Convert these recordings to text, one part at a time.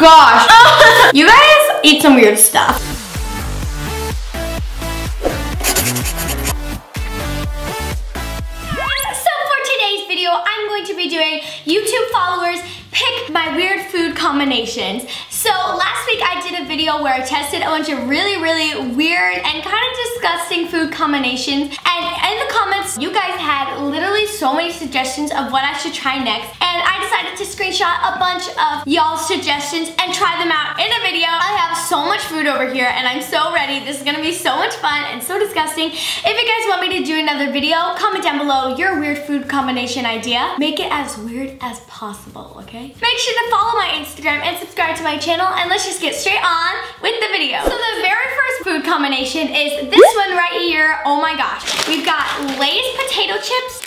gosh. You guys eat some weird stuff. So for today's video, I'm going to be doing YouTube followers pick my weird food combinations. So last week I did a video where I tested a bunch of really weird and kind of disgusting food combinations, and in the comments you guys had literally so many suggestions of what I should try next, and I decided to screenshot a bunch of y'all's suggestions and try them out in a video. I have so much food over here and I'm so ready. This is gonna be so much fun and so disgusting. If you guys want me to do another video, comment down below your weird food combination idea. Make it as weird as possible, okay? Make sure to follow my Instagram and subscribe to my channel. And let's just get straight on with the video. So the very first food combination is this one right here. Oh my gosh. We've got Lay's potato chips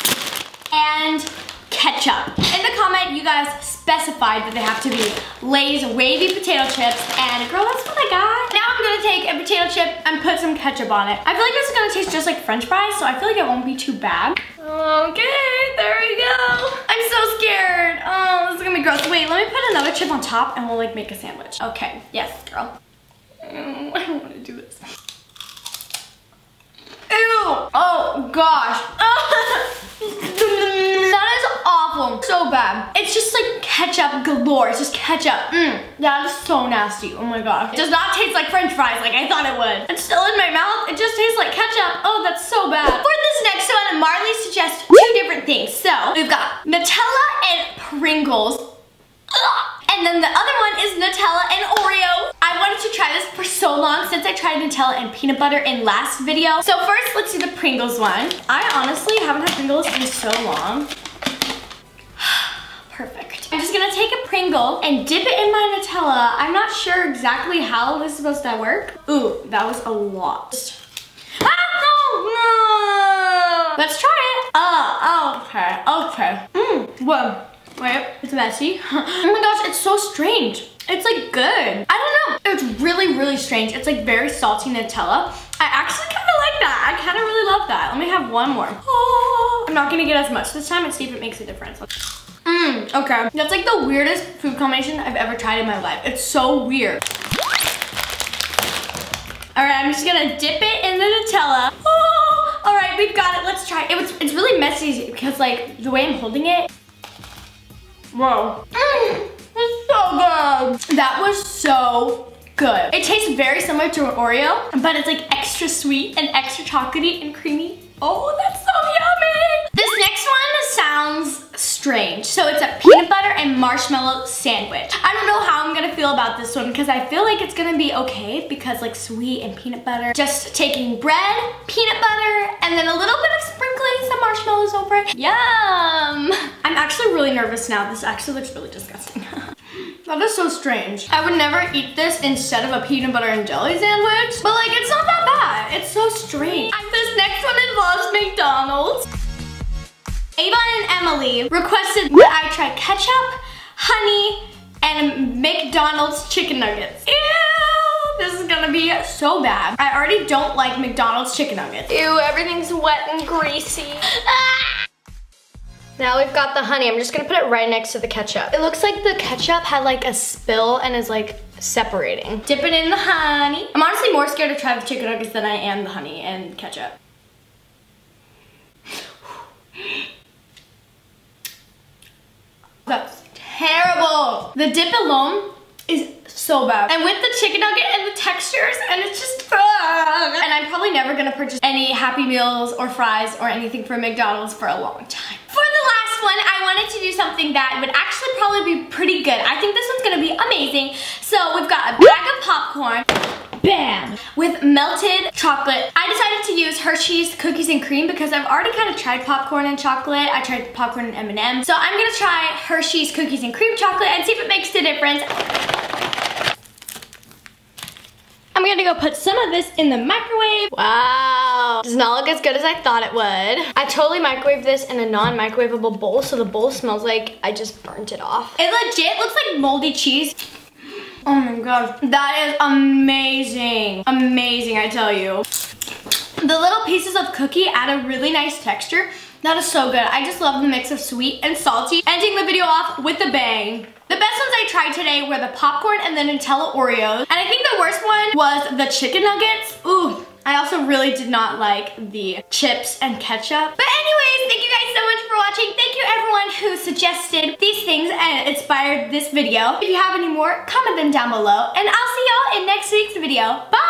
and ketchup. In the comment, you guys specified that they have to be Lay's wavy potato chips, and girl, that's what I got. Now I'm gonna take a potato chip and put some ketchup on it. I feel like this is gonna taste just like french fries, so I feel like it won't be too bad. Okay, there we go. I'm so scared. Oh, this is gonna be gross. Wait, let me put another chip on top and we'll like make a sandwich. Okay, yes, girl. Ew, I don't wanna do this. Ew, oh gosh. So bad. It's just like ketchup galore. It's just ketchup. That is so nasty. Oh my gosh. It does not taste like french fries like I thought it would. It's still in my mouth. It just tastes like ketchup. Oh, that's so bad. For this next one, Marley suggests two different things. So we've got Nutella and Pringles. And then the other one is Nutella and Oreo. I wanted to try this for so long since I tried Nutella and peanut butter in last video. So first, let's do the Pringles one. I honestly haven't had Pringles in so long. Perfect. I'm just gonna take a Pringle and dip it in my Nutella. I'm not sure exactly how this is supposed to work. Ooh, that was a lot. Ah, no, no. Let's try it. Oh, okay. Whoa, wait, it's messy. Oh my gosh, it's so strange. It's like good. I don't know. It's really strange. It's like very salty Nutella. I actually kind of like that. I kind of really love that. Let me have one more. Oh, I'm not gonna get as much this time and see if it makes a difference. Okay, that's like the weirdest food combination I've ever tried in my life. It's so weird. All right, I'm just gonna dip it in the Nutella. Oh, all right, we've got it. Let's try it. It's really messy because like the way I'm holding it. Whoa, it's so good. That was so good. It tastes very similar to an Oreo, but it's like extra sweet and extra chocolatey and creamy. Oh, that's so yummy. This next one sounds strange. So it's a peanut butter and marshmallow sandwich. I don't know how I'm gonna feel about this one because I feel like it's gonna be okay because like sweet and peanut butter. Just taking bread, peanut butter, and then a little bit of sprinkling some marshmallows over it. Yum. I'm actually really nervous now. This actually looks really disgusting. That is so strange. I would never eat this instead of a peanut butter and jelly sandwich, but like it's not that bad. It's so strange. This next one involves McDonald's. Avon and Emily requested that I try ketchup, honey, and McDonald's chicken nuggets. Ew, this is gonna be so bad. I already don't like McDonald's chicken nuggets. Ew, everything's wet and greasy. Ah! Now we've got the honey. I'm just gonna put it right next to the ketchup. It looks like the ketchup had like a spill and is like separating. Dip it in the honey. I'm honestly more scared to try the chicken nuggets than I am the honey and ketchup. That's terrible. The dip alone is so bad. And with the chicken nugget and the textures, and it's just and I'm probably never gonna purchase any Happy Meals or fries or anything from McDonald's for a long time. For the last one, I wanted to do something that would actually probably be pretty good. I think this one's gonna be amazing. So we've got a bag of popcorn. Bam! With melted chocolate. I decided to use Hershey's cookies and cream because I've already kind of tried popcorn and chocolate. I tried popcorn and M&M. So I'm gonna try Hershey's cookies and cream chocolate and see if it makes a difference. I'm gonna go put some of this in the microwave. Wow, does not look as good as I thought it would. I totally microwaved this in a non-microwavable bowl, so the bowl smells like I just burnt it off. It legit looks like moldy cheese. Oh my gosh, that is amazing. Amazing, I tell you. The little pieces of cookie add a really nice texture That is so good. I just love the mix of sweet and salty. Ending the video off with a bang. The best ones I tried today were the popcorn and the Nutella Oreos. And I think the worst one was the chicken nuggets. Ooh, I also really did not like the chips and ketchup. But anyways, thank you guys so much for watching. Thank you everyone who suggested these things and inspired this video. If you have any more, comment them down below. And I'll see y'all in next week's video. Bye!